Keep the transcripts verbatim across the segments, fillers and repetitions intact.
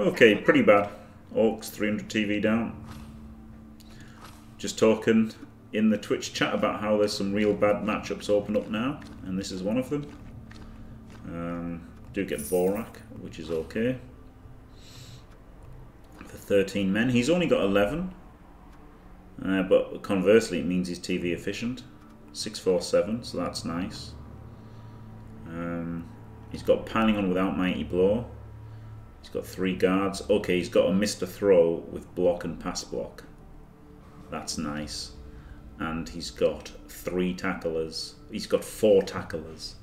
Okay, pretty bad. Orcs three hundred T V down. Just talking in the Twitch chat about how there's some real bad matchups open up now, and this is one of them. Um, do get Borak, which is okay. For thirteen men, he's only got eleven. Uh, but conversely, it means he's T V efficient. six four seven, so that's nice. Um, he's got piling on without Mighty Blow. He's got three guards. Okay, he's got a Mister Throw with block and pass block. That's nice. And he's got three tacklers. He's got four tacklers.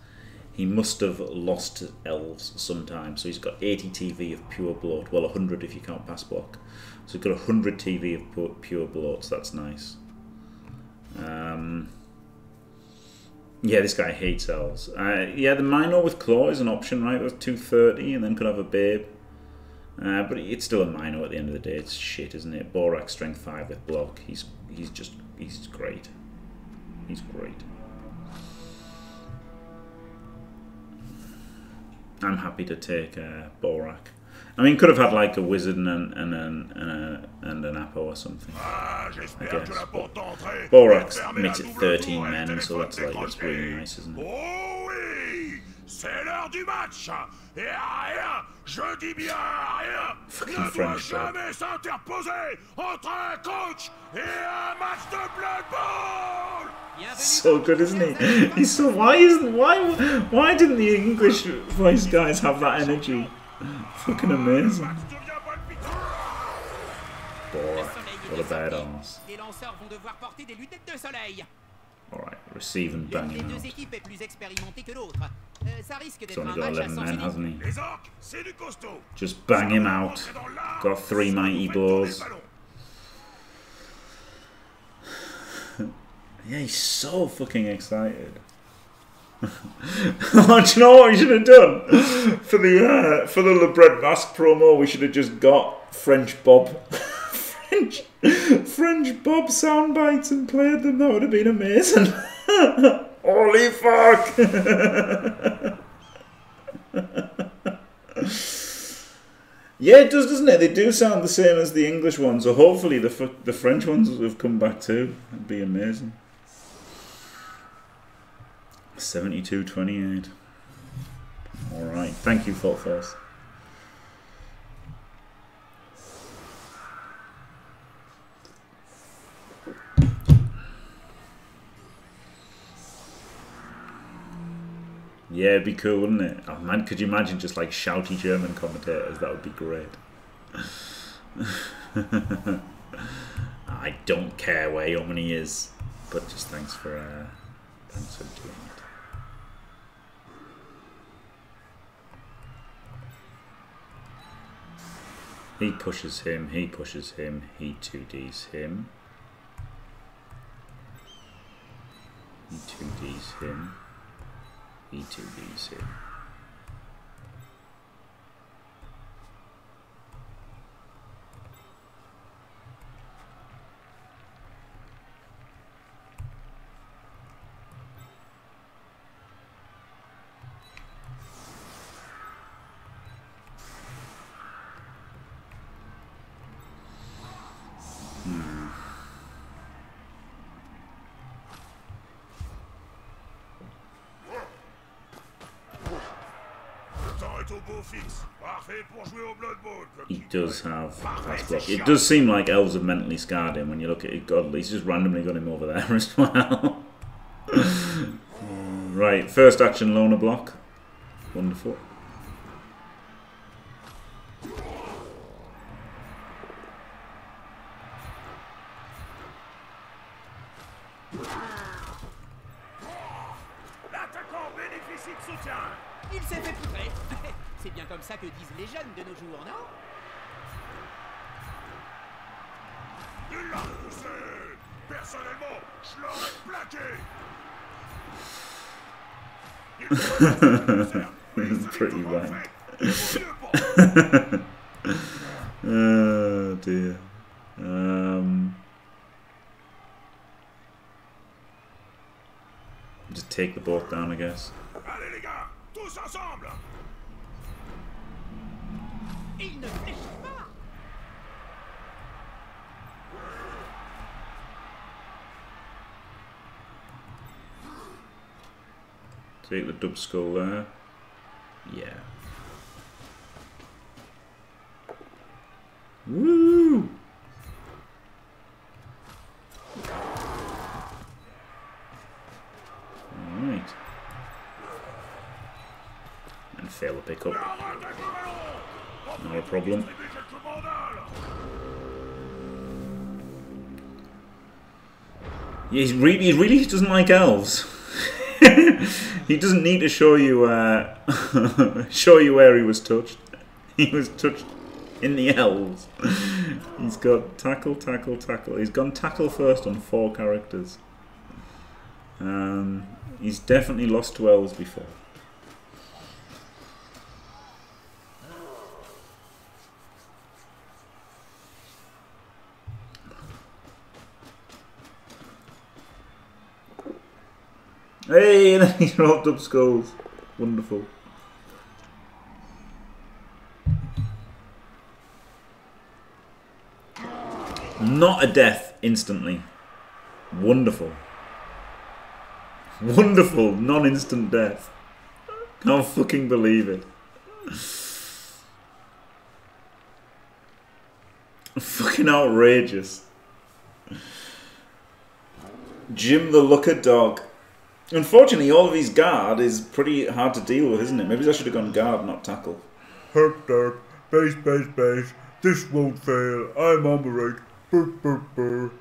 He must have lost to elves sometime. So he's got eighty T V of pure bloat. Well, one hundred if you can't pass block. So he's got one hundred T V of pure, pure bloat. So that's nice. Um, yeah, this guy hates elves. Uh, yeah, the minor with claw is an option, right? That's two thirty and then could have a babe. Uh, but it's still a minor at the end of the day. It's shit, isn't it? Borak strength five with block. He's he's just he's great. He's great. I'm happy to take uh, Borak. I mean, could have had like a wizard and an and an and, a, and an apo or something. I guess. But Borak's makes it thirteen men, so that's like that's really nice, isn't it? C'est l'heure du match! Et rien, je dis bien rien, ne doit jamais s'interposer entre un coach et un match de Blood Bowl! So good, isn't he? He's so why isn't why why didn't the English voice guys have that energy? Fucking amazing. Borak, what a badass. Alright, receive and bang him out. He's only got eleven men, hasn't he? Just bang him out. Got three mighty blows. Yeah, he's so fucking excited. Oh, do you know what we should have done? For the uh, for the Le Bread Basque promo, we should have just got French Bob. French, French Bob sound bites and played them. That would have been amazing. Holy fuck! Yeah, it does, doesn't it? They do sound the same as the English ones. So hopefully the f the French ones have come back too. That'd be amazing. seventy-two twenty-eight. All right. Thank you, Thoughtforce. Yeah, it'd be cool, wouldn't it? Oh man, could you imagine just like shouty German commentators? That would be great. I don't care where your money is, but just thanks for uh, thanks for doing it. He pushes him. He pushes him. He two Ds him. He two Ds him. E two B's here. Hmm. He does have pass block. It does seem like elves have mentally scarred him when you look at it. Godly, he's just randomly got him over there as well. Right, first action loner block. Wonderful. He's pretty whack. Oh dear. Um, just take the boat down, I guess. Take the dub skull there. Yeah. Woo! Alright. And fail the pickup. Not a problem. Yeah, he's re he really doesn't like elves. He doesn't need to show you uh, show you where he was touched. He was touched in the elves. He's got tackle, tackle, tackle. He's gone tackle first on four characters. Um, he's definitely lost to elves before. Hey, and then he dropped up skulls. Wonderful. Not a death instantly. Wonderful. Wonderful non-instant death. Can't fucking believe it. Fucking outrageous. Jim the Looker Dog. Unfortunately, all of his guard is pretty hard to deal with, isn't it? Maybe I should have gone guard, not tackle. Herp derp, base, base, base. This won't fail. I'm on the right. Burp, burp, burp.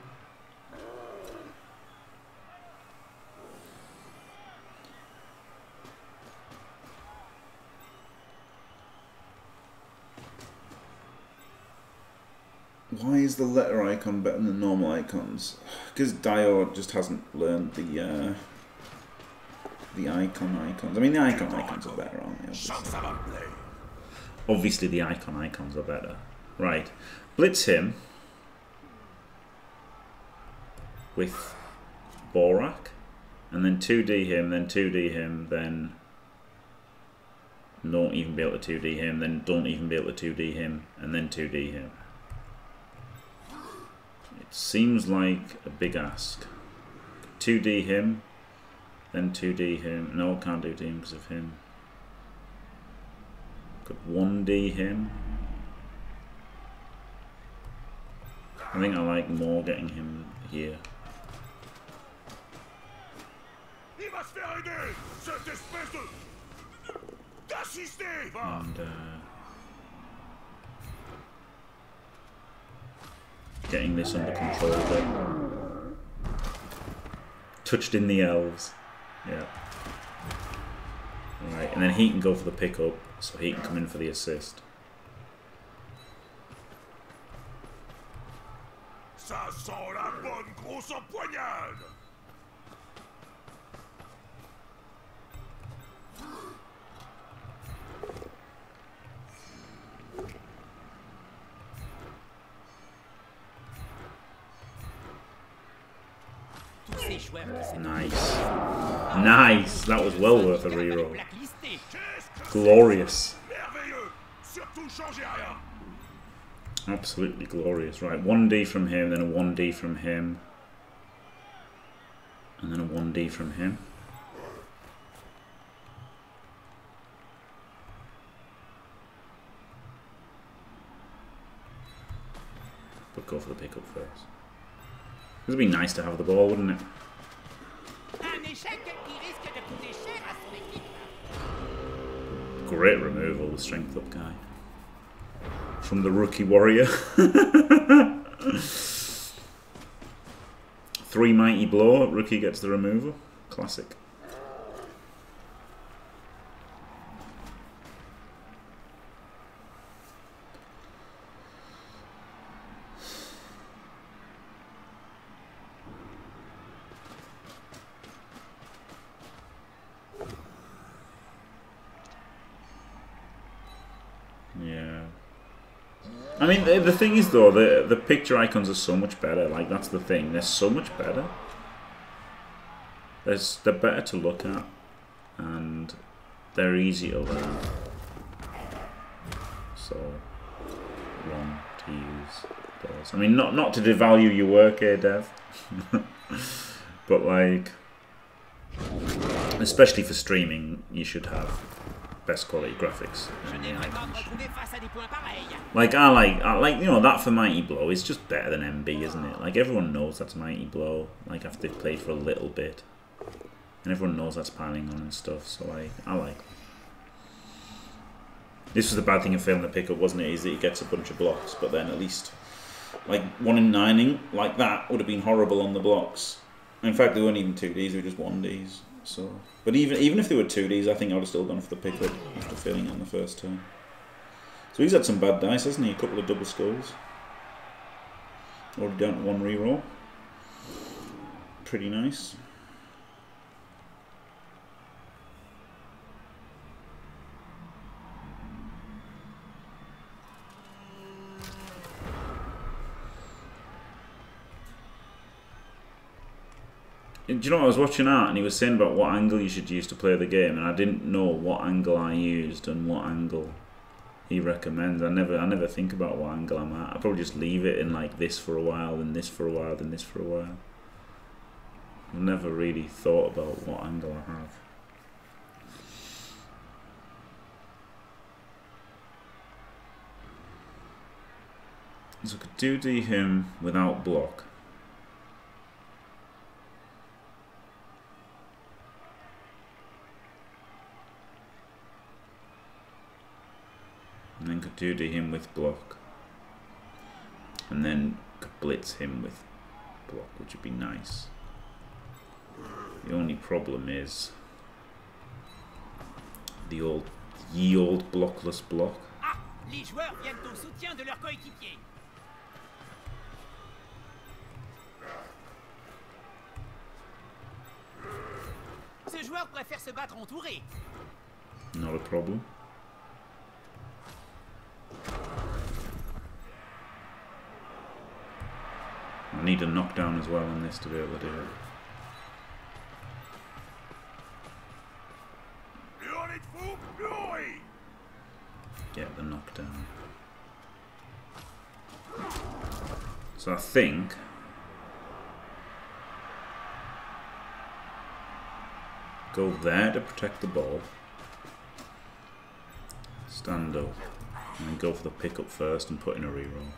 Why is the letter icon better than normal icons? Because Dior just hasn't learned the uh, the icon icons. I mean, the icon icons are better, aren't they? Obviously, obviously the icon icons are better. Right, blitz him with Borak, and then two D him, then two D him, then don't even be able to two D him, then don't even be able to two D him, and then two D him. It seems like a big ask. two D him, then two D him. No, I can't do him because of him. Could one D him. I think I like more getting him here. And, uh, getting this under control then. Touched in the elves. Yeah. Alright, and then he can go for the pickup, so he can come in for the assist. Nice. Nice. That was well worth a reroll. Glorious. Absolutely glorious. Right, one D from him, then a one D from him, and then a one D from him. But go for the pickup first. It would be nice to have the ball, wouldn't it? Great removal, the strength up guy. From the rookie warrior. Three mighty blow, rookie gets the removal. Classic. I mean, the, the thing is, though, the, the picture icons are so much better. Like, that's the thing. They're so much better. They're, they're better to look at. And they're easier learn. So, wrong to use those. I mean, not, not to devalue your work here, Dev. But, like, especially for streaming, you should have best quality graphics. Like I like, I like you know that for Mighty Blow is just better than M B, isn't it? Like everyone knows that's Mighty Blow. Like after they've played for a little bit, and everyone knows that's piling on and stuff. So like, I like. This was the bad thing of failing the pickup, wasn't it? Is that he gets a bunch of blocks, but then at least like one in nining like that would have been horrible on the blocks. In fact, they weren't even two Ds; they were just one Ds. So, but even even if they were two Ds, I think I would have still gone for the pickup after failing on the first turn. So he's had some bad dice, hasn't he? A couple of double skulls. Already down to one reroll. Pretty nice. Do you know what, I was watching Art and he was saying about what angle you should use to play the game, and I didn't know what angle I used and what angle he recommends. I never I never think about what angle I'm at. I probably just leave it in like this for a while, then this for a while, then this for a while. I've never really thought about what angle I have. So I could two D him without block. And then could two D him with block, and then could blitz him with block, which would be nice. The only problem is the old, ye old blockless block. Ah, les joueurs viennent au soutien de leur coéquipier. Ce joueur préfère se battre entouré. Not a problem. I need a knockdown as well on this to be able to do it. Get the knockdown. So I think go there to protect the ball. Stand up. And then go for the pickup first and put in a reroll.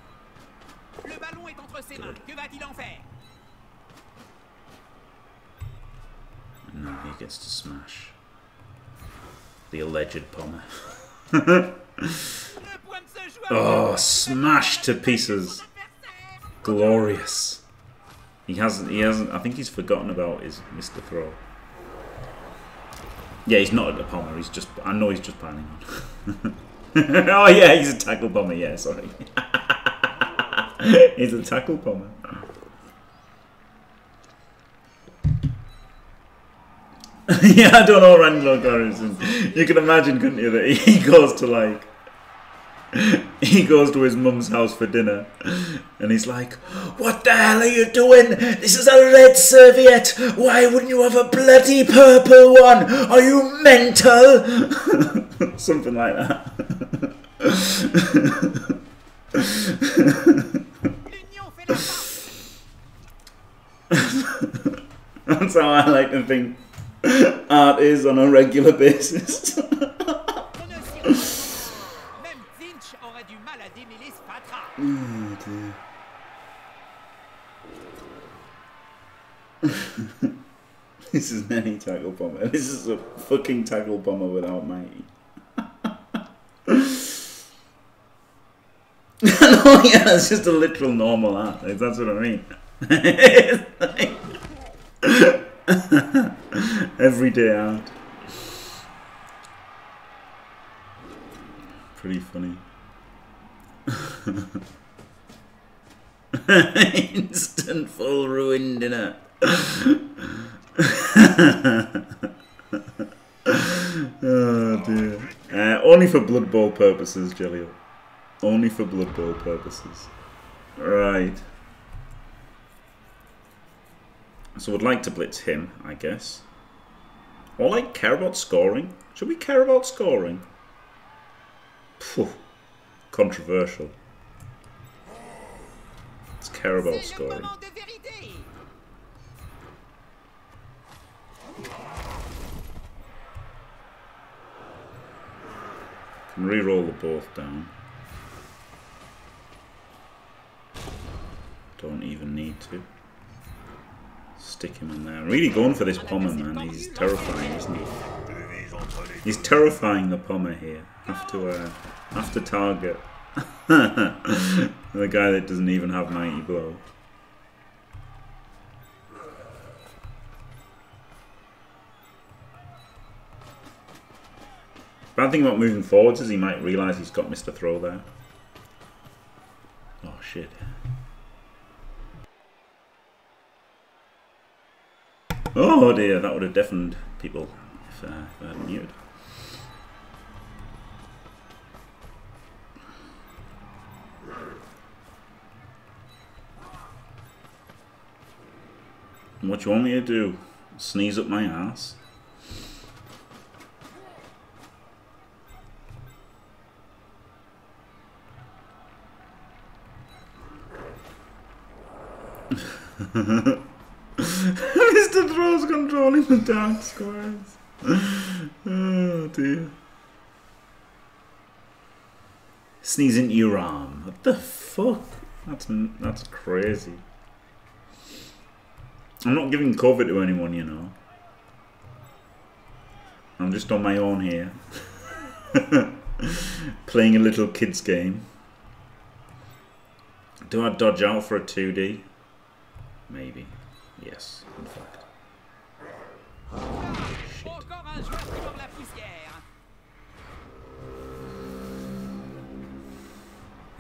Le ballon est entre ses mains. Que va-t-il en faire? And now he gets to smash the alleged bomber. Oh, smashed to pieces! Glorious. He hasn't. He hasn't. I think he's forgotten about his Mister Throw. Yeah, he's not a bomber. He's just. I know he's just piling on. Oh yeah, he's a tackle bomber. Yeah, sorry. He's a tackle bomber. Yeah, I don't know random comparisons. You can imagine, couldn't you, that he goes to like he goes to his mum's house for dinner and he's like, "What the hell are you doing? This is a red serviette. Why wouldn't you have a bloody purple one? Are you mental?" Something like that. That's how I like to think art is on a regular basis. Oh, dear. This isn't any tackle bomber. This is a fucking tackle bomber without Mighty. No, yeah, that's just a literal normal art. Like, that's what I mean. Like, everyday art. Pretty funny. Instant full ruin dinner. Oh dear. Uh, only for Blood Bowl purposes, Jelly. Only for Blood Bowl purposes. Right. So we'd like to blitz him, I guess. Or like care about scoring. Should we care about scoring? Phew. Controversial. Let's care about scoring. and re-roll the both down. Don't even need to. Stick him in there. I'm really going for this Pommer, man. He's terrifying, isn't he? He's terrifying, the Pommer here. Have to, uh, have to target the guy that doesn't even have Mighty Blow. Bad thing about moving forwards is he might realise he's got Mister Throw there. Oh shit. Oh dear, that would have deafened people if uh, I had muted. And what you want me to do? Sneeze up my ass? Mister Throw's controlling the dark squares. Oh dear. Sneeze into your arm. What the fuck? That's, that's crazy. I'm not giving COVID to anyone, you know. I'm just on my own here. Playing a little kid's game. Do I dodge out for a two D? Maybe. Yes, in fact. Oh, shit.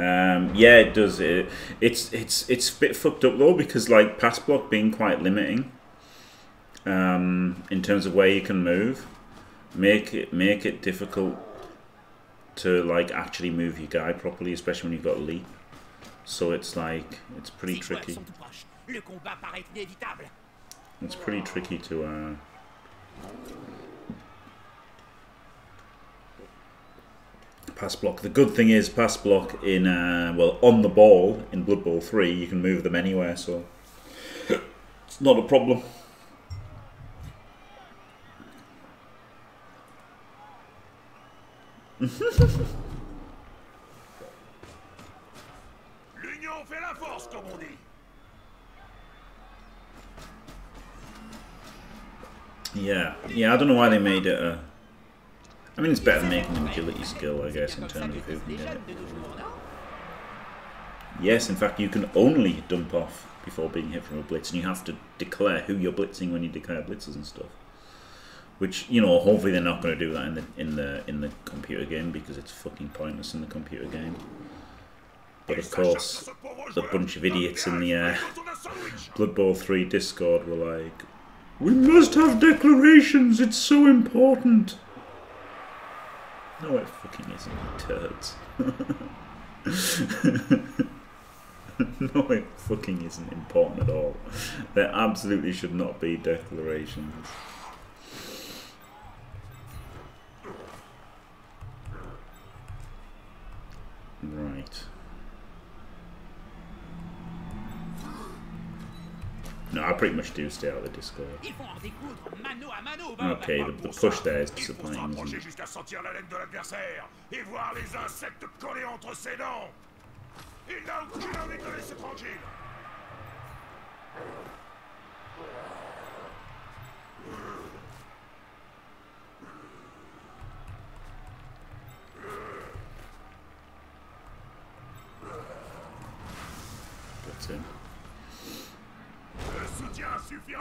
Um, yeah, it does. It, it's it's it's a bit fucked up though, because like pass block being quite limiting. Um, in terms of where you can move, make it make it difficult to like actually move your guy properly, especially when you've got leap. So it's like it's pretty tricky. It's pretty tricky to uh, pass block. The good thing is pass block in, uh, well, on the ball in Blood Bowl three, you can move them anywhere, so it's not a problem. L'union fait la force, comme on dit. Yeah, yeah, I don't know why they made it a... I mean, it's better than making an agility skill, I guess, in terms of who can get it. Yes, in fact, you can only dump off before being hit from a blitz, and you have to declare who you're blitzing when you declare blitzes and stuff. Which, you know, hopefully they're not going to do that in the in the in the computer game, because it's fucking pointless in the computer game. But of course, the bunch of idiots in the uh, Blood Bowl three Discord were like, "We must have declarations, it's so important." No, it fucking isn't, turds. No, it fucking isn't important at all. There absolutely should not be declarations. Right. No, I pretty much do stay out of the Discord. Okay, the, the push there is disappointing, isn't it?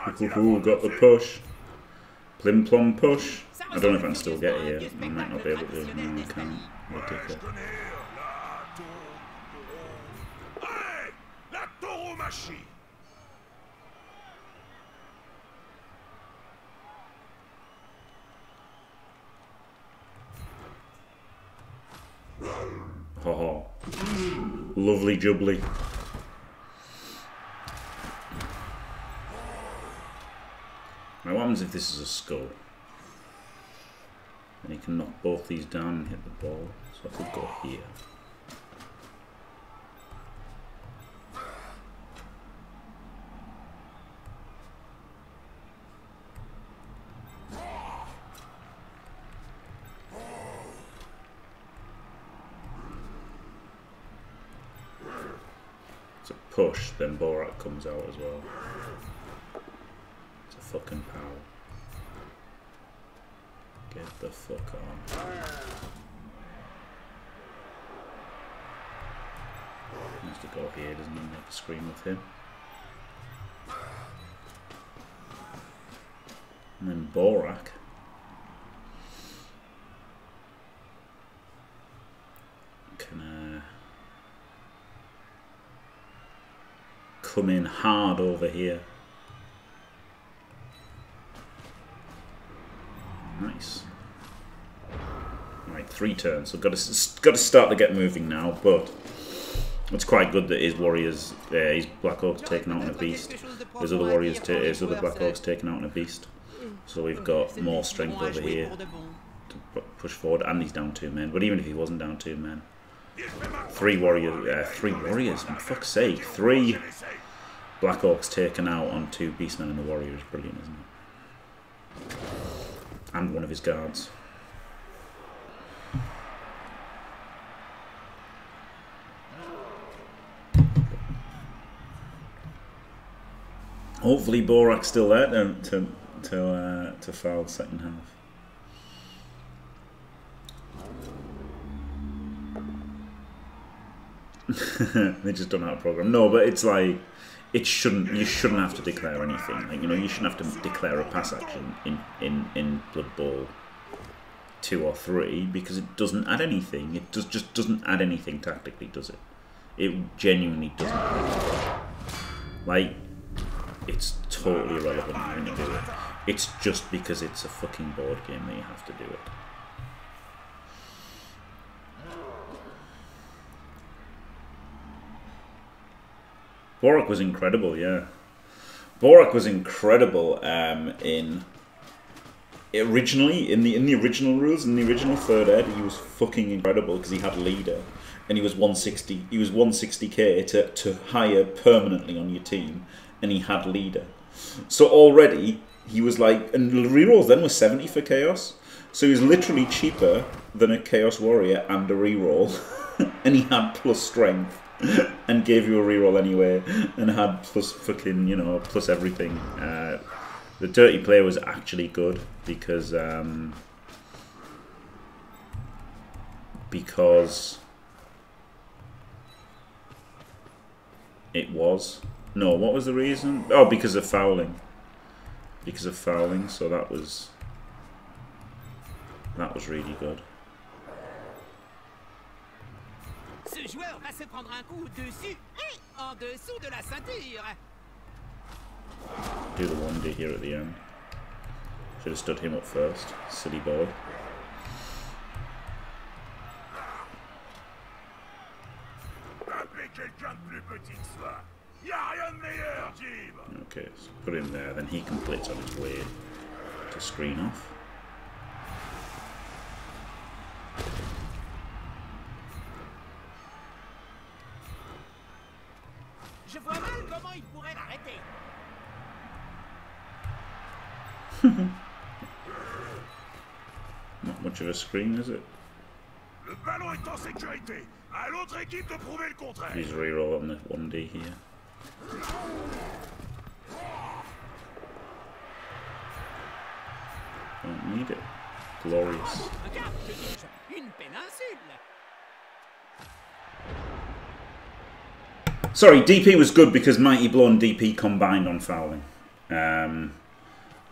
That's him. Ooh, got the push. Plim plom push. I don't know if I can still get it here. I might not be able to. No, I can't. What a dickhead. Ha ha. Lovely jubbly. Now what happens if this is a skull? And he can knock both these down and hit the ball. So I could go here. push, then Borak comes out as well. It's a fucking power. Get the fuck on. He has to go here, doesn't he? You have to scream with him. And then Borak. Can uh, come in hard over here. Nice. Right, three turns. So got to got to start to get moving now, but it's quite good that his warriors, uh, his black orcs taken out on a beast. His other warriors, his other black orcs taken out on a beast. So we've got more strength over here to push forward, and he's down two men. But even if he wasn't down two men, three warriors, uh, three warriors, for fuck's sake, three black orcs taken out on two beastmen and the warrior is brilliant, isn't it? And one of his guards. Hopefully Borak's still there to, to, to, uh, to foul the second half. They just don't have a program. No, but it's like, it shouldn't, you shouldn't have to declare anything. Like, you know, you shouldn't have to declare a pass action in, in, in Blood Bowl two or three, because it doesn't add anything. It does, just doesn't add anything tactically, does it? It genuinely doesn't add anything. Like, it's totally irrelevant when you do it. It's just because it's a fucking board game that you have to do it. Borak was incredible, yeah. Borak was incredible um, in originally in the in the original rules, in the original third ed. He was fucking incredible because he had leader, and he was one sixty. He was one sixty K to to hire permanently on your team, and he had leader. So already he was like, and rerolls then were seventy for chaos. So he was literally cheaper than a chaos warrior and a reroll, and he had plus strength. And gave you a reroll anyway, and had plus fucking, you know, plus everything. Uh, the dirty play was actually good because um, because it was no. What was the reason? Oh, because of fouling. Because of fouling. So that was that was really good. Ce joueur va se prendre un coup dessus et en dessous de la ceinture. Do the wonder here at the end. Should have stood him up first. Silly boy. Okay, so put him there, then he can blitz on his way to screen off. Not much of a screen, is it? He's reroll on the one D here. Don't need it. Glorious. Sorry, D P was good because Mighty Blow and D P combined on fouling. Um,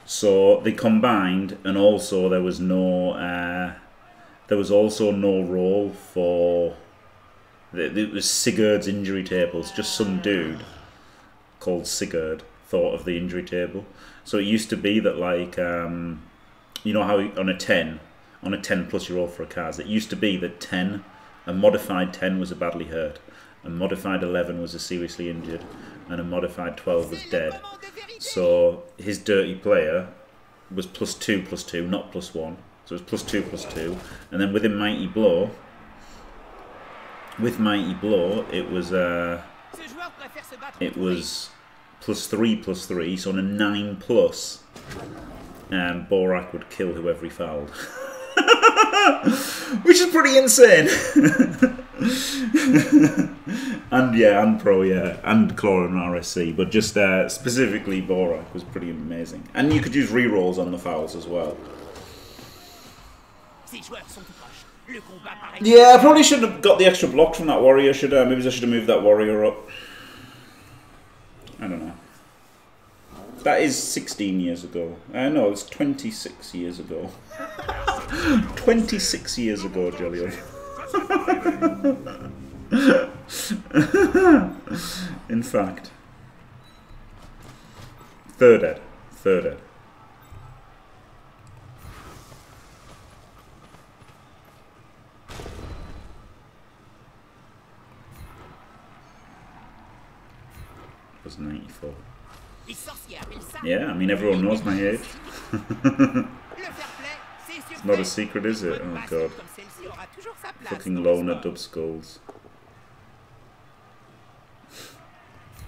so they combined, and also there was no, uh, there was also no role for. It was Sigurd's injury tables. Just some dude called Sigurd thought of the injury table. So it used to be that, like, um, you know how on a ten, on a ten plus you roll for a card. It used to be that ten, a modified ten was a badly hurt. A modified eleven was a seriously injured, and a modified twelve was dead. So his dirty player was plus two, plus two, not plus one. So it was plus two, plus two, and then within Mighty Blow, with Mighty Blow, it was uh, it was plus three, plus three. So on a nine plus, um, Borak would kill whoever he fouled, which is pretty insane. And yeah, and Pro, yeah, and Claw and R S C, but just uh, specifically Borak was pretty amazing. And you could use rerolls on the fouls as well. Yeah, I probably shouldn't have got the extra block from that warrior, should I? Maybe I should have moved that warrior up. I don't know. That is sixteen years ago. Uh, no, it's twenty-six years ago. twenty-six years ago, Jelly. In fact, third ed, third ed. It was ninety-four. Yeah, I mean everyone knows my age. It's not a secret, is it? Oh god. Fucking loner dub skulls.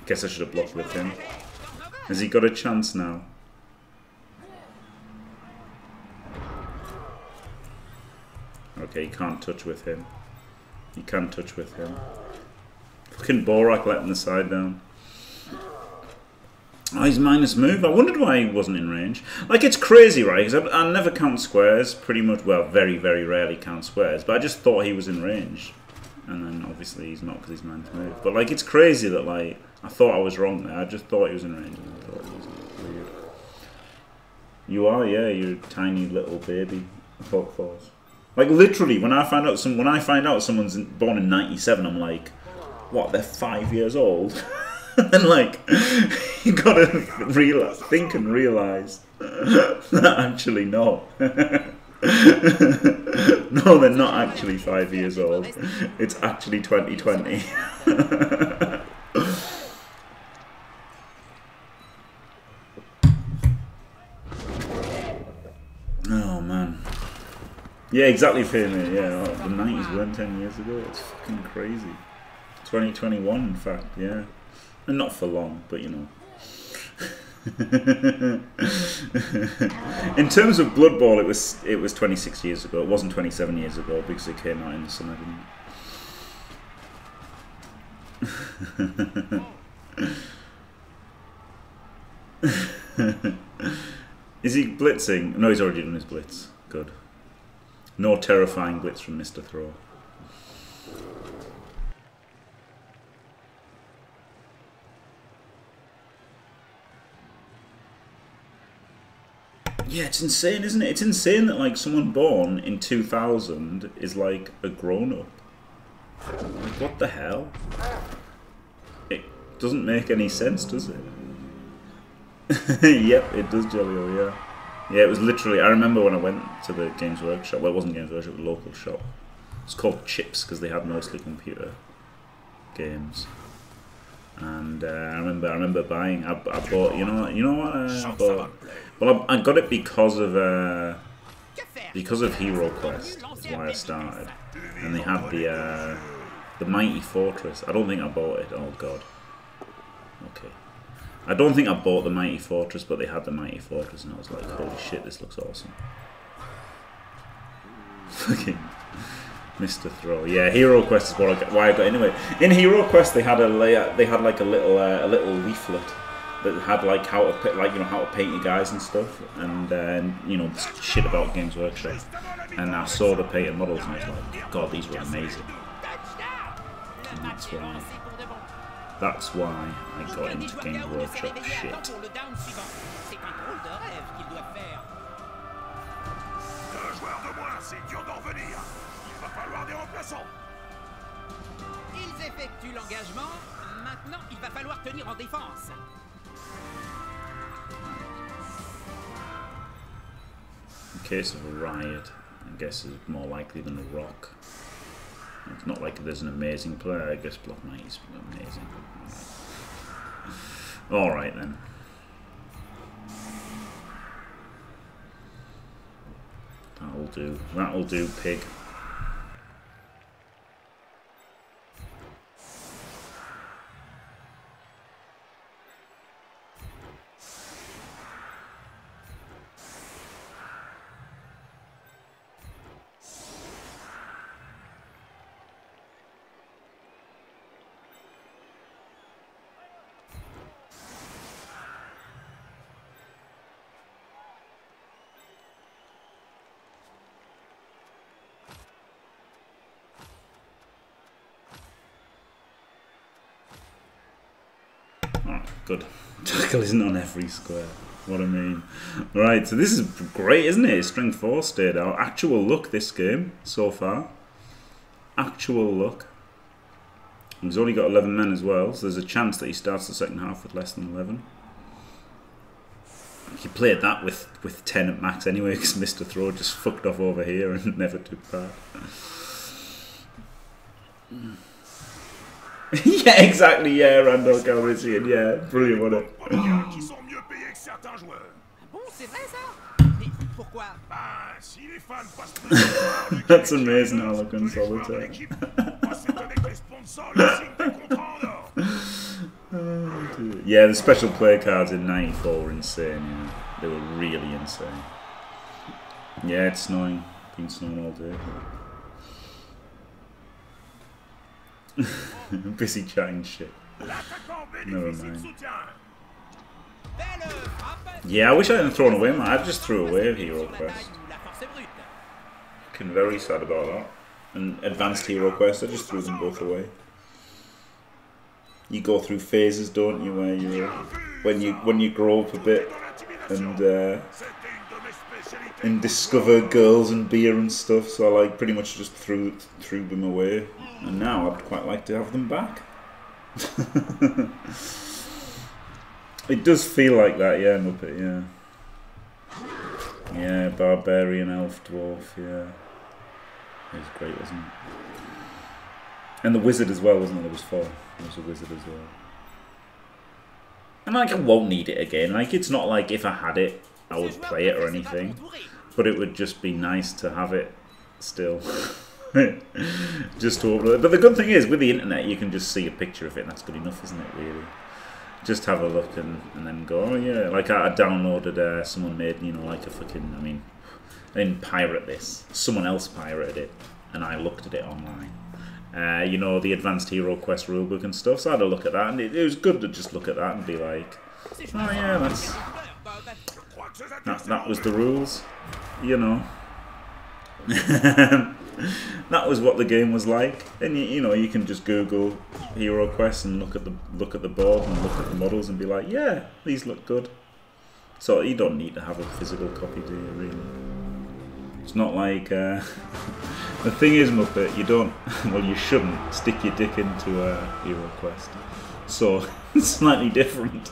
Guess I should have blocked with him. Has he got a chance now? Okay, you can't touch with him. You can't touch with him. Fucking Borak letting the side down. Oh, he's minus move. I wondered why he wasn't in range. Like, it's crazy, right? Because I, I never count squares, pretty much. Well, very, very rarely count squares. But I just thought he was in range. And then, obviously, he's not because he's minus move. But, like, it's crazy that, like... I thought I was wrong there. I just thought he was in range. I thought he was weird. You are, yeah. You're a tiny little baby. Fuck falls. Like literally, when I find out some, when I find out someone's in, born in ninety-seven, I'm like, what? They're five years old. And like, you gotta realize, think and realize that actually not. No, they're not actually five years old. It's actually twenty twenty. Oh man. Yeah, exactly, Fame. Yeah, like the nineties weren't ten years ago. It's fucking crazy. twenty twenty-one, in fact, yeah. And not for long, but you know. In terms of Blood Bowl, it was it was twenty-six years ago. It wasn't twenty-seven years ago because it came out in the summer, didn't it? Is he blitzing? No, he's already done his blitz. Good. No terrifying blitz from Mister Throw. Yeah, it's insane, isn't it? It's insane that like someone born in two thousand is like a grown-up. Like, what the hell? It doesn't make any sense, does it? Yep, it does, Jellio, yeah. Yeah, it was literally, I remember when I went to the Games Workshop, well, it wasn't Games Workshop, it was a local shop. It's called Chips, because they had mostly computer games. And uh, I remember I remember buying, I, I bought, you know what, you know what I bought? Well, I, I got it because of, uh, because of Hero Quest, is why I started. And they had the, uh, the Mighty Fortress. I don't think I bought it, oh god. Okay. I don't think I bought the Mighty Fortress, but they had the Mighty Fortress, and I was like, holy shit, this looks awesome. Fucking Mister Throw. Yeah, Hero Quest is what I got, why I got into it. In Hero Quest, they had a they had like a little uh, a little leaflet that had like how to like you know how to paint your guys and stuff, and then uh, you know shit about Games Workshop. And I saw the painted models, and I was like, god, these were amazing. And that's why. That's why I got into Games Workshop shit. In case of a riot, I guess it's more likely than a rock. It's not like there's an amazing player. I guess Block Knight is amazing. All right then. That'll do. That'll do, pig. Good. Tackle isn't on every square. What I mean. Right, so this is great, isn't it? Strength four stayed out. Actual luck this game so far. Actual luck. He's already got eleven men as well, so there's a chance that he starts the second half with less than eleven. He played that with, with ten at max anyway, because Mister Throw just fucked off over here and never took part. Yeah, exactly, yeah, Randall Calrissian, yeah, brilliant, wasn't it? That's amazing how look on solitaire. Oh, yeah, the special play cards in ninety-four were insane, yeah. They were really insane. Yeah, it's snowing. Been snowing all day. Busy chatting shit. Never mind. Yeah, I wish I hadn't thrown away my. I just threw away Hero Quest. Fucking very sad about that. And Advanced Hero Quest, I just threw them both away. You go through phases, don't you? Where you, when you when you grow up a bit and uh, and discover girls and beer and stuff. So I like pretty much just threw threw them away. And now I'd quite like to have them back. It does feel like that, yeah, Muppet, yeah. Yeah, Barbarian, Elf, Dwarf, yeah. It was great, wasn't it? And the Wizard as well, wasn't it? There was four. There was a Wizard as well. And like, I won't need it again. Like, it's not like if I had it, I would play it or anything. But it would just be nice to have it still. Just to upload. But the good thing is, with the internet, you can just see a picture of it, and that's good enough, isn't it, really? Just have a look and, and then go, oh, yeah. Like, I, I downloaded, uh, someone made, you know, like a fucking, I mean, I didn't pirate this. Someone else pirated it, and I looked at it online. Uh, you know, the Advanced Hero Quest rulebook and stuff, so I had a look at that, and it, it was good to just look at that and be like, oh, yeah, that's... That, that was the rules, you know. That was what the game was like, and you, you know you can just Google Hero Quest and look at the look at the board and look at the models and be like, yeah, these look good. So you don't need to have a physical copy, do you? Really, it's not like uh, the thing is, Muppet. You don't. Well, you shouldn't stick your dick into uh, Hero Quest. So it's slightly different.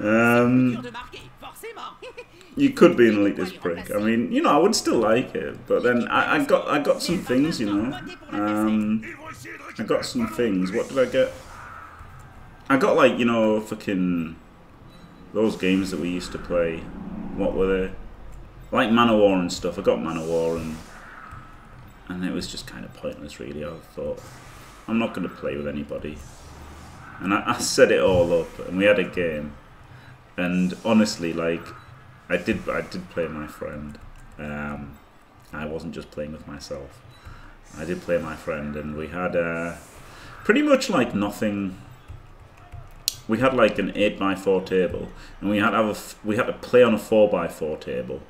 um, you could be an elitist prick. I mean, you know, I would still like it, but then I, I got I got some things, you know. Um, I got some things. What did I get? I got like, you know, fucking those games that we used to play. What were they? Like Mana War and stuff. I got Mana War and and it was just kind of pointless, really. I thought I'm not going to play with anybody. And I, I set it all up, and we had a game. And honestly, like, I did, I did play my friend. Um, I wasn't just playing with myself. I did play my friend, and we had uh, pretty much like nothing. We had like an eight by four table, and we had to have a, we had to play on a four by four table,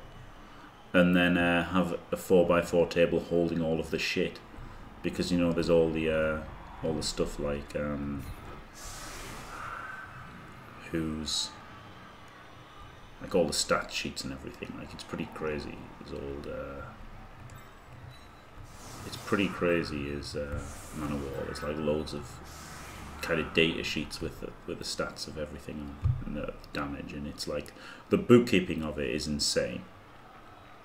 and then uh, have a four by four table holding all of the shit, because you know there's all the uh, all the stuff like. Um, Who's like all the stat sheets and everything? Like it's pretty crazy. It's all uh, it's pretty crazy. Is uh, Mana War? There's like loads of kind of data sheets with the, with the stats of everything and the damage, and it's like the bookkeeping of it is insane.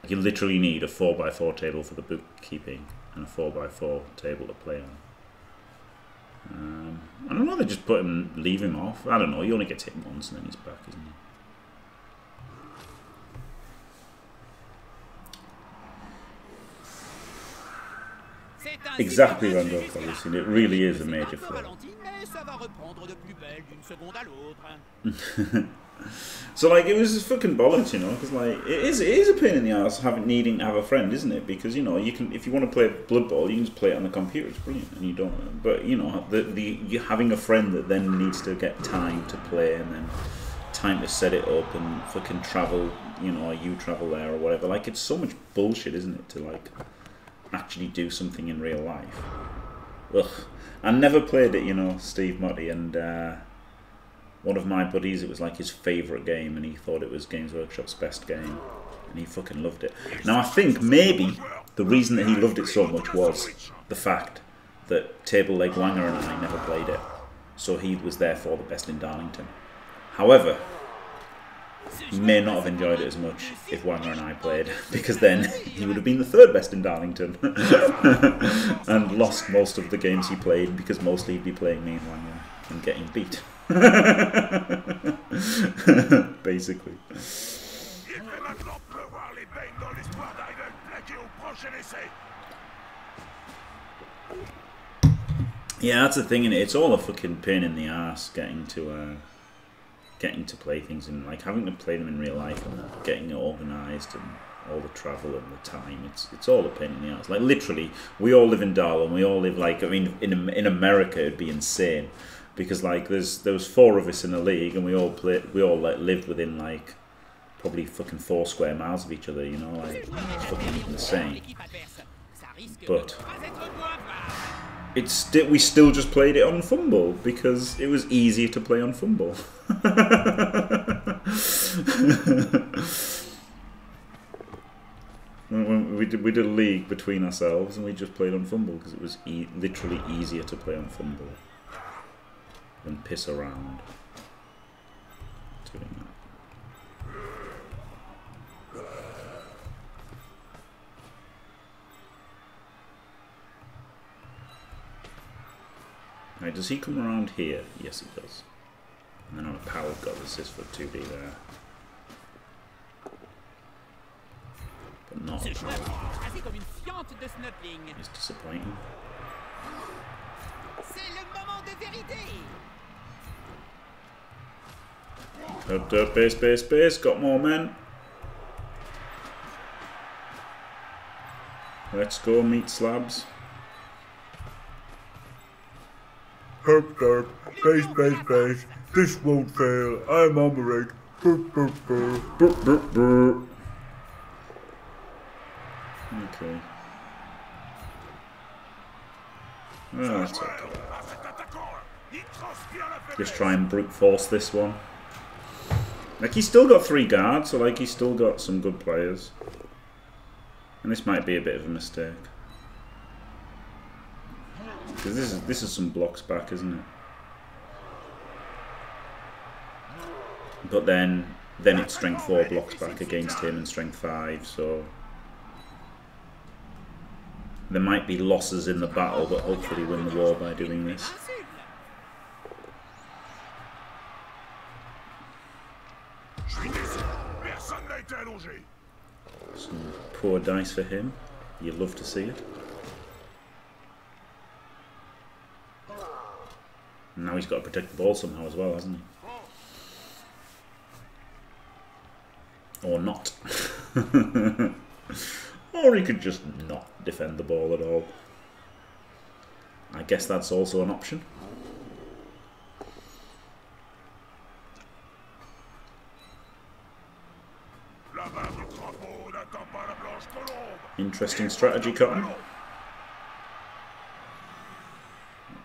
Like you literally need a four by four table for the bookkeeping and a four by four table to play on. Um, I don't know, they just put him, leave him off. I don't know, he only gets hit once and then he's back, isn't he? Exactly, Randall Calrissian, it really is a major flaw. So, like, it was fucking bollocks, you know, because, like, it is, it is a pain in the arse having, needing to have a friend, isn't it? Because, you know, you can, if you want to play Blood Bowl, you can just play it on the computer, it's brilliant, and you don't, but, you know, the, the, you're having a friend that then needs to get time to play and then time to set it up and fucking travel, you know, or you travel there or whatever. Like, it's so much bullshit, isn't it, to, like, actually do something in real life. Ugh. I never played it, you know, Steve Motti, and uh, one of my buddies, it was, like, his favourite game, and he thought it was Games Workshop's best game, and he fucking loved it. Now, I think maybe the reason that he loved it so much was the fact that Table Leg Wanger and I never played it, so he was therefore the best in Darlington. However, he may not have enjoyed it as much if Wanger and I played, because then he would have been the third best in Darlington and lost most of the games he played, because mostly he'd be playing me and Wanger and getting beat. Basically. Yeah, that's the thing, and it's all a fucking pain in the ass getting to uh, getting to play things and like having to play them in real life and getting it organised and all the travel and the time. It's it's all a pain in the ass. Like literally, we all live in Darwin. We all live like I mean, in in America it'd be insane. Because like there's there was four of us in the league and we all play we all like lived within like probably fucking four square miles of each other, you know, like it's fucking insane. But it's st we still just played it on Fumble because it was easier to play on Fumble. When we did we did a league between ourselves and we just played on Fumble because it was e literally easier to play on Fumble than piss around doing that. Right, does he come around here? Yes, he does. And then on a power, got assist for two D there. But not a power. It's disappointing. Up, up, base, base, base. Got more men. Let's go meet slabs. Herp, herp. Base, base, base. This won't fail. I'm on the rake. Burp, burp, burp. Burp, burp, burp. Okay. Oh, that's okay. Just try and brute force this one. Like, he's still got three guards, so, like, he's still got some good players. And this might be a bit of a mistake. Because this is, this is some blocks back, isn't it? But then, then it's strength four blocks back against him and strength five, so... There might be losses in the battle, but hopefully win the war by doing this. Some poor dice for him. You'd love to see it. And now he's got to protect the ball somehow as well, hasn't he? Or not. Or he could just not defend the ball at all. I guess that's also an option. Interesting strategy, Cotton.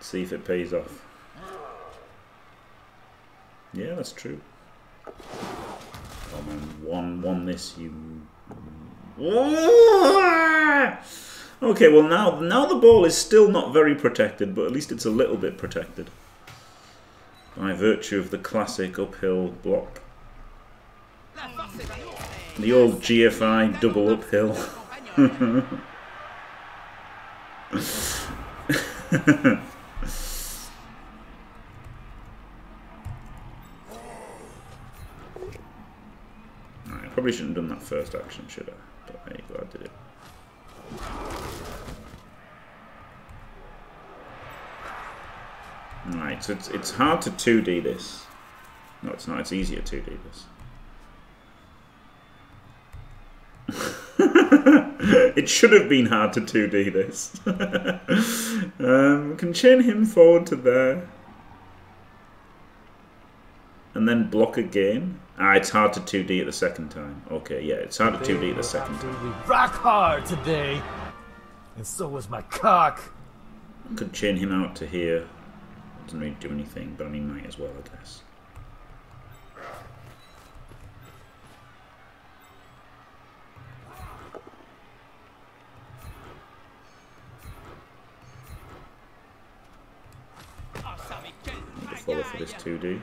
Let's see if it pays off. Yeah, that's true. Oh man, one, one this, you... Okay, well now, now the ball is still not very protected, but at least it's a little bit protected. By virtue of the classic uphill block. The old G F I double uphill. I probably shouldn't have done that first action, should I? But there you go, I did it. Alright, so it's, it's hard to two D this. No, it's not. It's easier to two D this. It should have been hard to two D this. um, we can chain him forward to there. and then block again? Ah, it's hard to two D at the second time. Okay, yeah, it's hard to two D at the second time. Rock hard today, and so was my cock. Could chain him out to here. Doesn't really do anything, but I mean, might as well, I guess. Follow for this two D.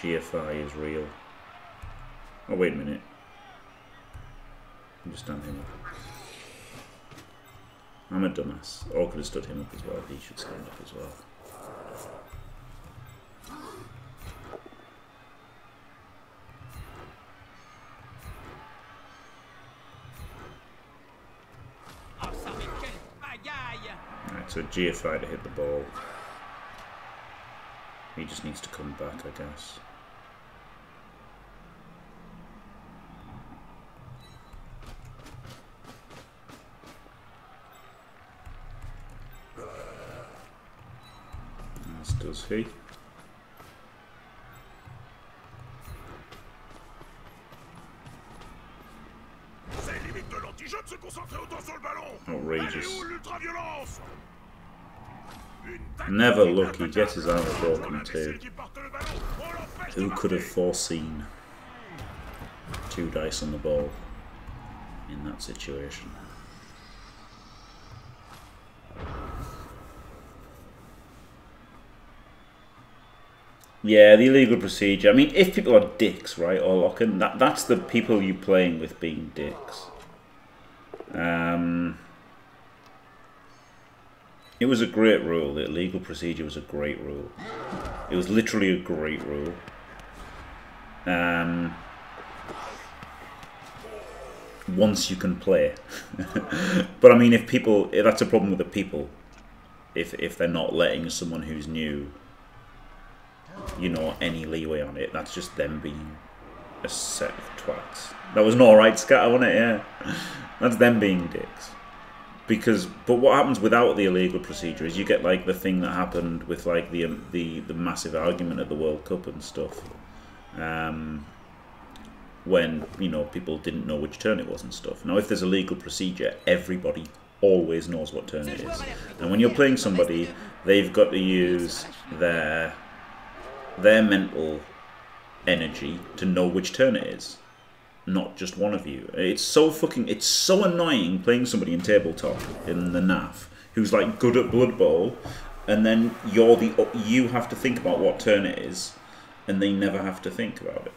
G F I is real. Oh, wait a minute. I'm just standing him up. I'm a dumbass. Or could have stood him up as well. He should stand up as well. Alright, so G F I to hit the ball. He just needs to come back, I guess. Does he? Outrageous. Never look, he gets his arm broken too. Who could have foreseen two dice on the ball in that situation? Yeah, the illegal procedure. I mean, if people are dicks, right, or locking, that that's the people you're playing with being dicks. Um, it was a great rule. The illegal procedure was a great rule. It was literally a great rule. Um, once you can play. But I mean, if people, that's a problem with the people. If if they're not letting someone who's new, you know, any leeway on it. That's just them being a set of twats. That was an alright scatter, wasn't it? Yeah. That's them being dicks. Because, but what happens without the illegal procedure is you get like the thing that happened with like the um, the, the massive argument at the World Cup and stuff. Um, when, you know, people didn't know which turn it was and stuff. Now, if there's a legal procedure, everybody always knows what turn it is. And when you're playing somebody, they've got to use their... their mental energy to know which turn it is, not just one of you. It's so fucking, it's so annoying playing somebody in tabletop in the N A V who's like good at Blood Bowl, and then you're the you have to think about what turn it is, and they never have to think about it.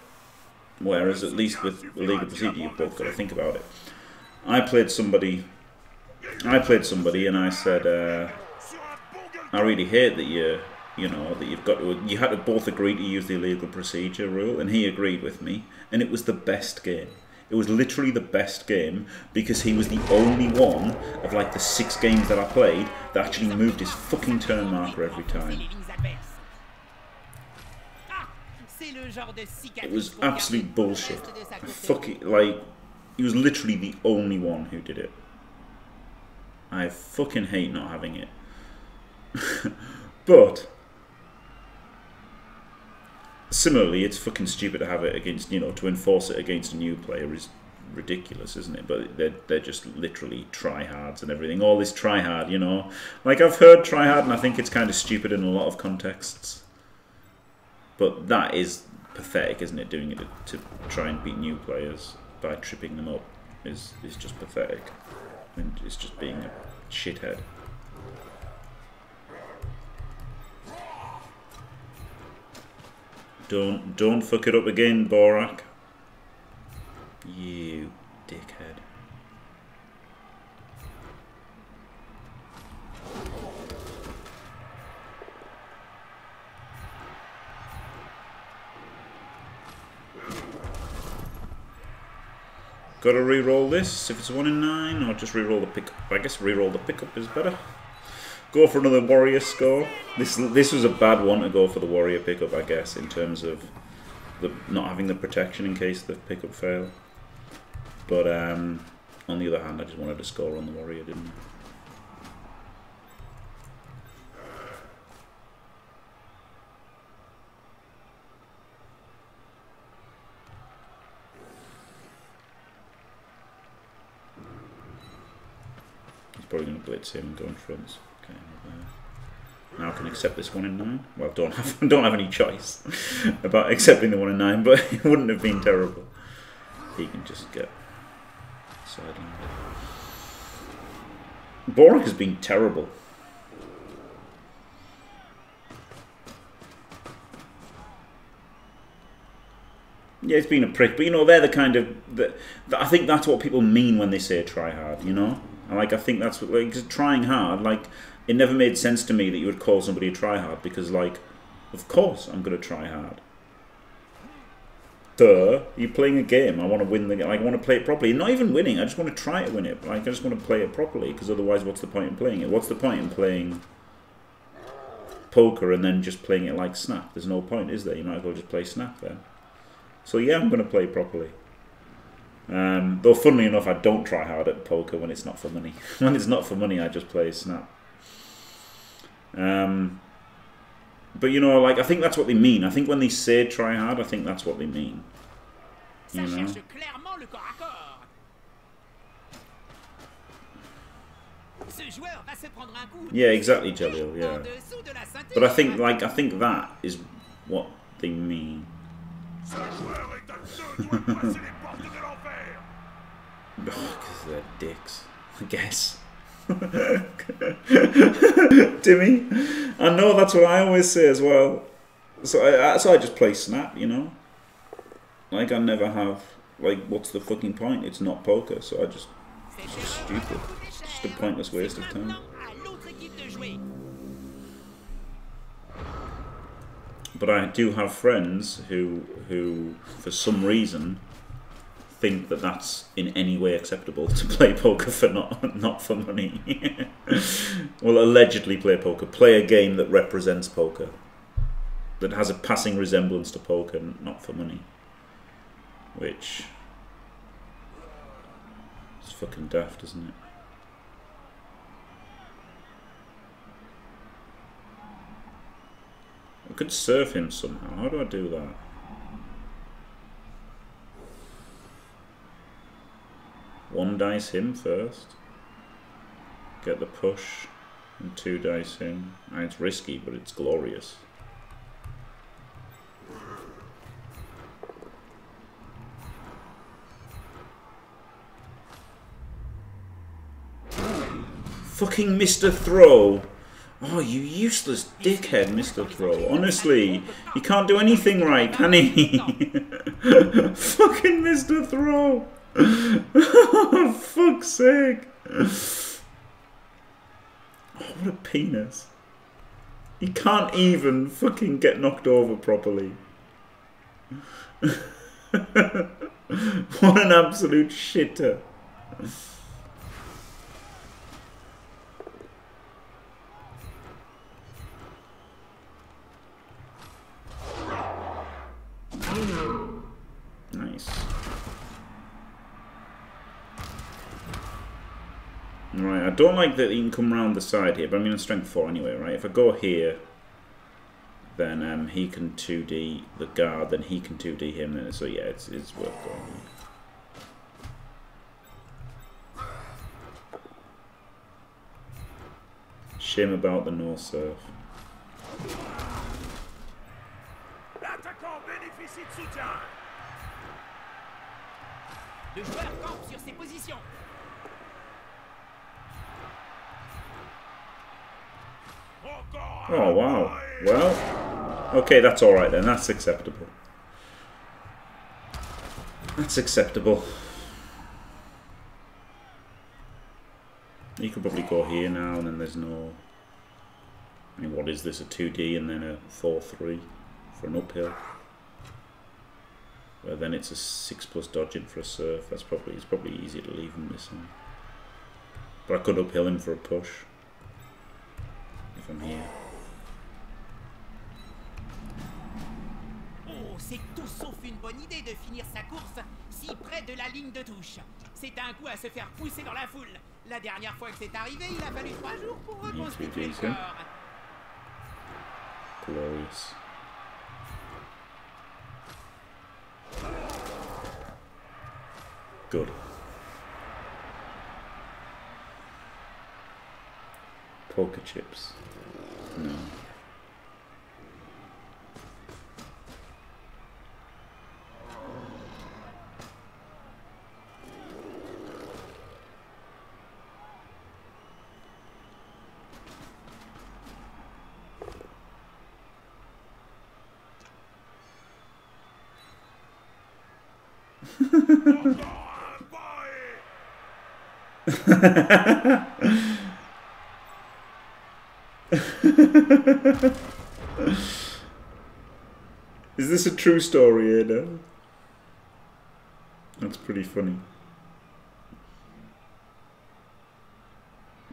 Whereas at least with illegal procedure, you've both got to think about it. I played somebody, I played somebody, and I said, uh, I really hate that you. You know, that you've got to, you had to both agree to use the illegal procedure rule, and he agreed with me, and it was the best game. It was literally the best game because he was the only one of like the six games that I played that actually moved his fucking turn marker every time. It was absolute bullshit. Fucking, like, he was literally the only one who did it. I fucking hate not having it. But similarly, it's fucking stupid to have it against, you know, to enforce it against a new player is ridiculous, isn't it? But they're, they're just literally tryhards and everything. All this tryhard, you know. Like, I've heard tryhard and I think it's kind of stupid in a lot of contexts. But that is pathetic, isn't it? Doing it to, to try and beat new players by tripping them up is, is just pathetic. And it's just being a shithead. Don't don't fuck it up again, Borak. You dickhead. Gotta re-roll this if it's one in nine, or just re-roll the pickup. I guess re-roll the pickup is better. Go for another warrior score. This this was a bad one to go for the warrior pickup, I guess, in terms of the not having the protection in case the pickup failed. But um, on the other hand, I just wanted to score on the warrior, didn't I? probably going to blitz him and go in front. Okay, now I can accept this one in nine. Well, I don't have, don't have any choice about accepting the one in nine, but it wouldn't have been terrible. He can just get sidelined. Borak has been terrible. Yeah, it's been a prick, but you know, they're the kind of... The, the, I think that's what people mean when they say try hard, you know? Like, I think that's what... Like, trying hard, like, it never made sense to me that you would call somebody a try hard, because, like, of course I'm going to try hard. Duh, you're playing a game, I want to win the game, like, I want to play it properly. You're not even winning, I just want to try to win it. Like, I just want to play it properly, because otherwise what's the point in playing it? What's the point in playing poker and then just playing it like Snap? There's no point, is there? You might as well just play Snap then. So yeah, I'm going to play properly. Um, though, funnily enough, I don't try hard at poker when it's not for money. When it's not for money, I just play Snap. Um, but you know, like, I think that's what they mean. I think when they say try hard, I think that's what they mean. You know? Yeah, exactly, Jalil. Yeah. But I think, like, I think that is what they mean. Because oh, they're dicks, I guess. Timmy, I know that's what I always say as well. So I, so I just play Snap, you know. Like, I never have. Like, what's the fucking point? It's not poker, so I just. It's just stupid. It's just a pointless waste of time. But I do have friends who, who, for some reason, think that that's in any way acceptable to play poker for not, not for money. Well, allegedly play poker, play a game that represents poker, that has a passing resemblance to poker, not for money. Which is fucking daft, isn't it? I could serve him somehow. How do I do that? One dice him first. Get the push. And two dice him. And it's risky, but it's glorious. Fucking Mister Throw! Oh, you useless dickhead, Mister Throw. Honestly, he can't do anything right, can he? Fucking Mister Throw. Oh, fuck's sake. Oh, what a penis. He can't even fucking get knocked over properly. What an absolute shitter. Nice. Right, I don't like that he can come round the side here, but I'm in strength four anyway, right? If I go here, then um, he can two D the guard, then he can two D him, then, so yeah, it's, it's worth going. Shame about the no surf. Le joueur campe sur ses positions. Oh wow. Well, okay, that's all right then. That's acceptable. That's acceptable. You could probably go here now, and then there's no. I mean, what is this? A two D and then a four three for an uphill. Well, then it's a six plus dodging for a surf. That's probably it's probably easier to leave him this one. But I could uphill him for a push if I'm here. Oh, c'est tout sauf une bonne idée de finir sa course si près de la ligne de touche. C'est un coup à se faire pousser dans la foule. La dernière fois que c'est arrivé, il a fallu trois jours pour reconstituer le corps. Glorious. Good. poker chips. No. Is this a true story, Ada? That's pretty funny.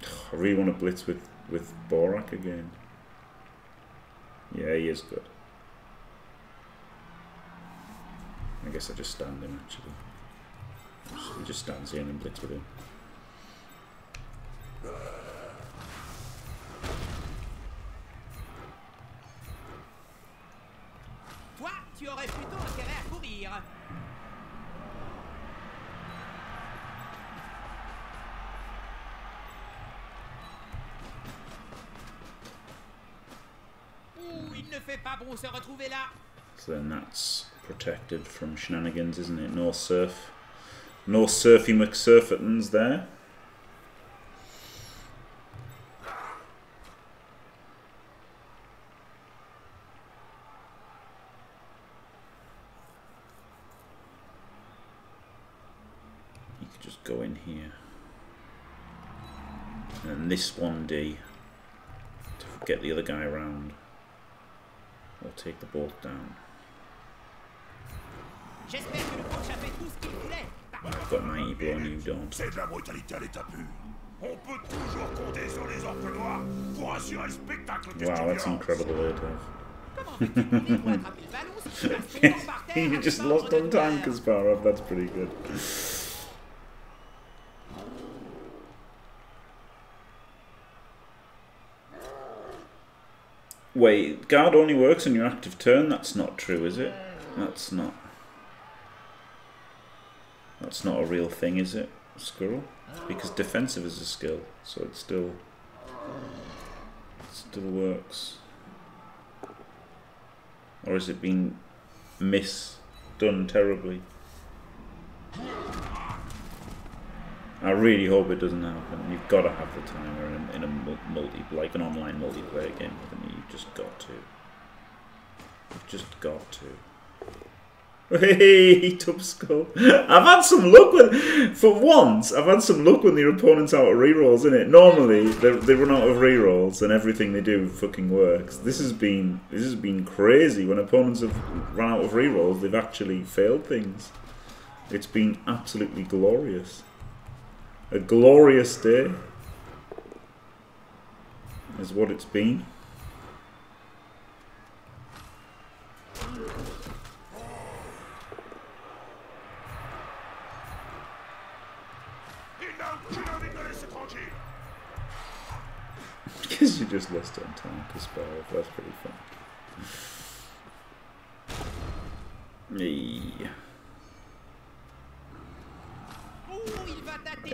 I really want to blitz with, with Borak again. Yeah, he is good. I guess I just stand him, actually. So he just stands here and blitz with him. So then that's protected from shenanigans, isn't it? No surf. No surfy McSurfertons there. You could just go in here. And this one D to get the other guy around. Or take the bolt down. I've got ninety blow and you don't. Wow, that's incredible, Adolf. You just lost on time, Kasparov. That's pretty good. Wait, guard only works on your active turn? That's not true, is it? That's not... That's not a real thing, is it, Squirrel? Because defensive is a skill, so it still... It still works. Or is it being misdone terribly? I really hope it doesn't happen. You've got to have the timer in a, in a multi, like an online multiplayer game. Haven't you? You've just got to. You've just got to. Hey, Tubskull! I've had some luck with, for once. I've had some luck when the opponent's out of rerolls, isn't it? Normally they they run out of rerolls and everything they do fucking works. This has been this has been crazy. When opponents have run out of rerolls, they've actually failed things. It's been absolutely glorious. A glorious day is what it's been. Because you just lost on time, Kasparov. That's pretty funny. Yeah.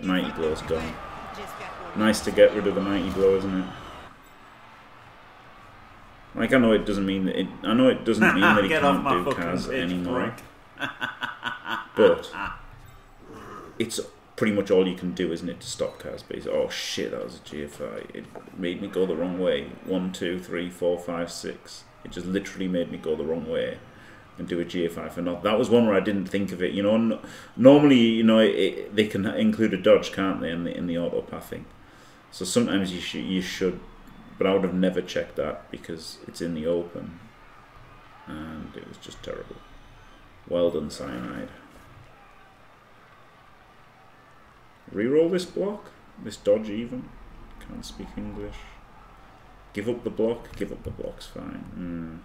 Mighty Blow's gone. Nice to get rid of the Mighty Blow, isn't it? Like, I know it doesn't mean that it. I know it doesn't mean that he can't do cards anymore. But it's pretty much all you can do, isn't it, to stop cards? Basically. Oh shit, that was a G F I. It made me go the wrong way. One, two, three, four, five, six. It just literally made me go the wrong way. And do a G F I for not. That was one where I didn't think of it. You know, no, normally you know it, it, they can include a dodge, can't they, in the in the auto pathing? So sometimes you should you should, but I would have never checked that because it's in the open, and it was just terrible. Well done, Cyanide. Reroll this block, this dodge even. Can't speak English. Give up the block. Give up the block's fine. Mm.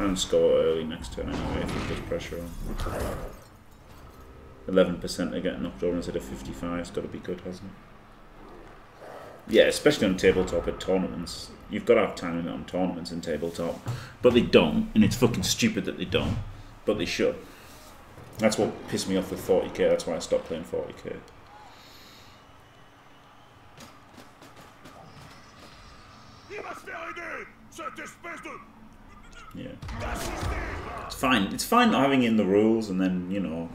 And score early next turn anyway if he puts pressure on. eleven percent are getting knocked over instead of fifty-five, it's got to be good, hasn't it? yeah, especially on tabletop at tournaments. You've got to have time limit on tournaments and tabletop. But they don't, and it's fucking stupid that they don't. But they should. That's what pissed me off with forty K. That's why I stopped playing forty K. Yeah. It's fine. It's fine not having it in the rules, and then, you know,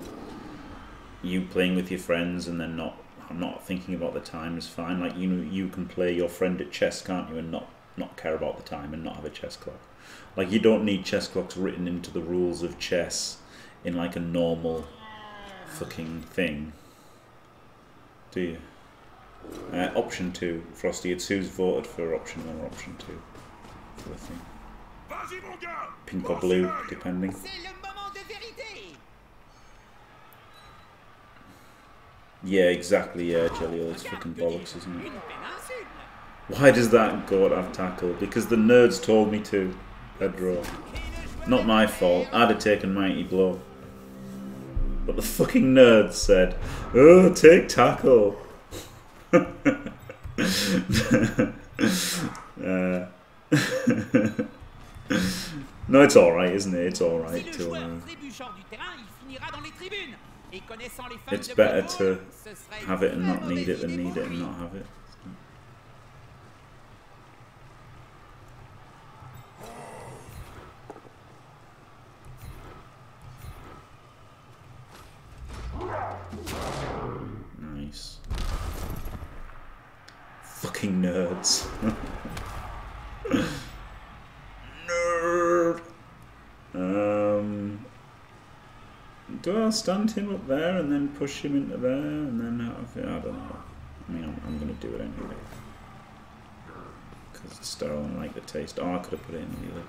you playing with your friends and then not not thinking about the time is fine. Like, you know, you can play your friend at chess, can't you, and not not care about the time and not have a chess clock. Like, you don't need chess clocks written into the rules of chess in like a normal fucking thing, do you? Uh, option two, Frosty. It's who's voted for option one or option two for the thing. Pink or blue, depending. Yeah, exactly. Yeah, Jelly, all it's fucking bollocks, isn't it? Why does that go out of tackle? Because the nerds told me to. I draw. Not my fault. I'd have taken Mighty Blow. But the fucking nerds said, "Oh, take tackle." uh, No, it's alright, isn't it? It's alright to... Uh, it's better to have it and not need it than need it and not have it. Nice. Fucking nerds. Nerd. Um, do I stand him up there and then push him into there and then out of it? I don't know. I mean, I'm, I'm going to do it anyway. Because it's sterile and I like the taste. Oh, I could have put it in the other way.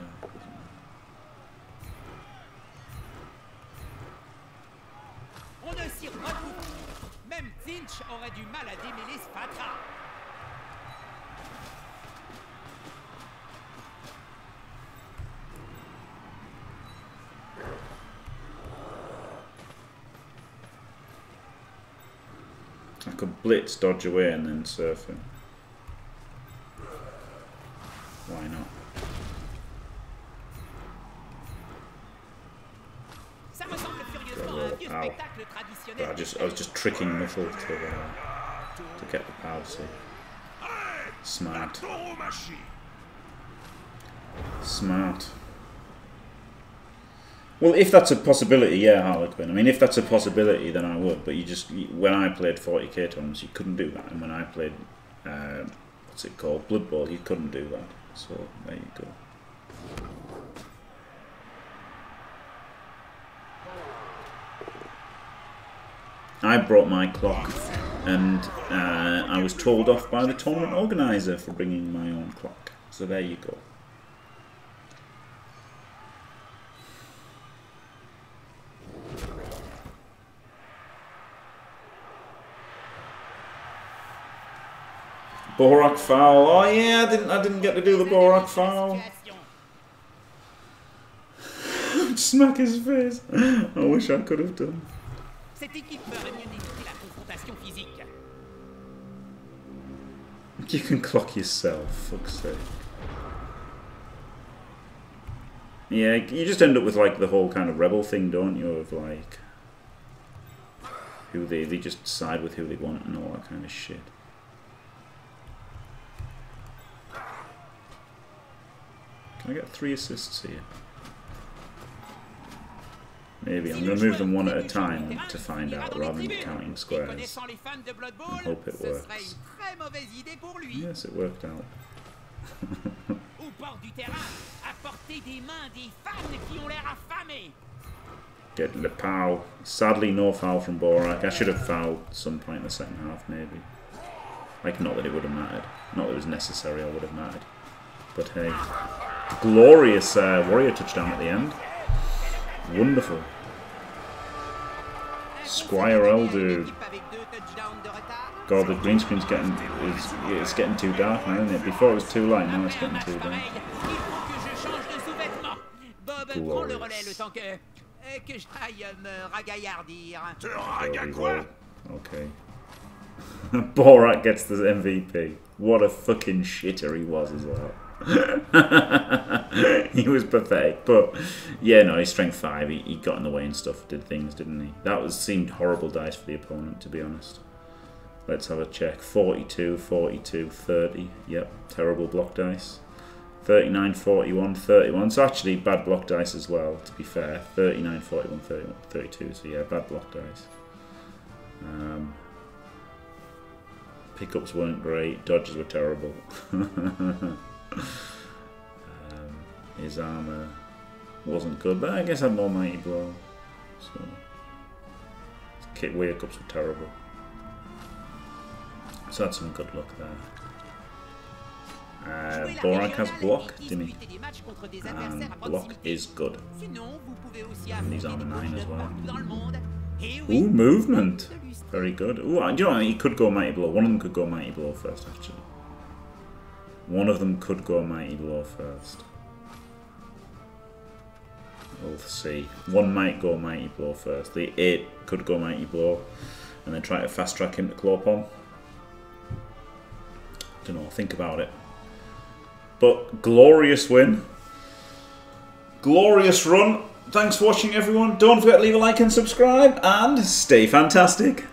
I could blitz, dodge away, and then surf him. Why not? Ow. But I just I was just tricking Miffle to uh, to get the power save. Smart. Smart. Well, if that's a possibility, yeah, Harlequin. I mean, if that's a possibility, then I would. But you just, you, when I played forty K tournaments, you couldn't do that. And when I played, uh, what's it called, Blood Bowl, you couldn't do that. So there you go. I brought my clock, and uh, I was told off by the tournament organizer for bringing my own clock. So there you go. Borak foul. Oh yeah, I didn't. I didn't get to do the Borak foul. Smack his face. I wish I could have done. You can clock yourself. Fuck's sake. Yeah, you just end up with like the whole kind of rebel thing, don't you? Of like who they they just side with who they want and all that kind of shit. Can I get three assists here? Maybe. I'm going to move them one at a time to find out, rather than counting squares. I hope it works. Yes, it worked out. Get Le Pau. Sadly, no foul from Borak. I should have fouled some point in the second half, maybe. Like, not that it would have mattered. Not that it was necessary or would have mattered. But hey. Glorious uh, warrior touchdown at the end. Wonderful. Squire Eldu. God, the green screen's getting is it's getting too dark now, isn't it? Before it was too light, now it's getting too dark. Glorious. Okay. Borak gets the M V P. What a fucking shitter he was as well. He was pathetic, but yeah, no, he's strength five. He, he got in the way and stuff, did things, didn't he? That was seemed horrible dice for the opponent, to be honest. Let's have a check. forty-two, forty-two, thirty. Yep, terrible block dice. thirty-nine, forty-one, thirty-one. So actually, bad block dice as well, to be fair. thirty-nine, forty-one, thirty-one, thirty-two. So yeah, bad block dice. Um, pickups weren't great. Dodges were terrible. Um, his armor wasn't good, but I guess I had more mighty blow. So his wake ups were terrible. So that's some good luck there. Uh, Borak has block, didn't he? And block is good. And he's armor nine as well. Ooh, movement! Very good. Ooh, do you know, he could go mighty blow. One of them could go mighty blow first, actually. One of them could go Mighty Blow first. We'll see. One might go Mighty Blow first. The eight could go Mighty Blow and then try to fast track him to Clawpon. Don't know, think about it. But glorious win. Glorious run. Thanks for watching, everyone. Don't forget to leave a like and subscribe and stay fantastic.